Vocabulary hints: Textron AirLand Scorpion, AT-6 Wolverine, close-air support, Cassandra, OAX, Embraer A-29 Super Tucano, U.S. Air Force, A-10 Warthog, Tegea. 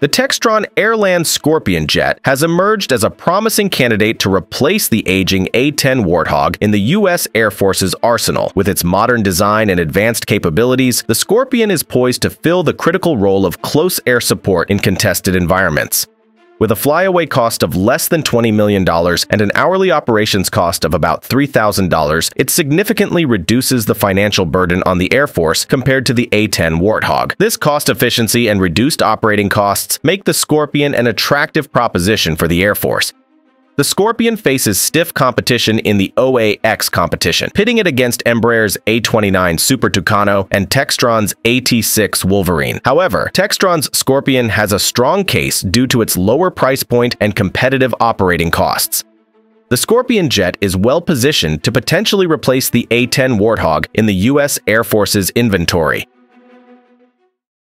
The Textron AirLand Scorpion jet has emerged as a promising candidate to replace the aging A-10 Warthog in the U.S. Air Force's arsenal. With its modern design and advanced capabilities, the Scorpion is poised to fill the critical role of close air support in contested environments. With a flyaway cost of less than $20 million and an hourly operations cost of about $3,000, it significantly reduces the financial burden on the Air Force compared to the A-10 Warthog. This cost efficiency and reduced operating costs make the Scorpion an attractive proposition for the Air Force. The Scorpion faces stiff competition in the OAX competition, pitting it against Embraer's A-29 Super Tucano and Textron's AT-6 Wolverine. However, Textron's Scorpion has a strong case due to its lower price point and competitive operating costs. The Scorpion jet is well-positioned to potentially replace the A-10 Warthog in the U.S. Air Force's inventory.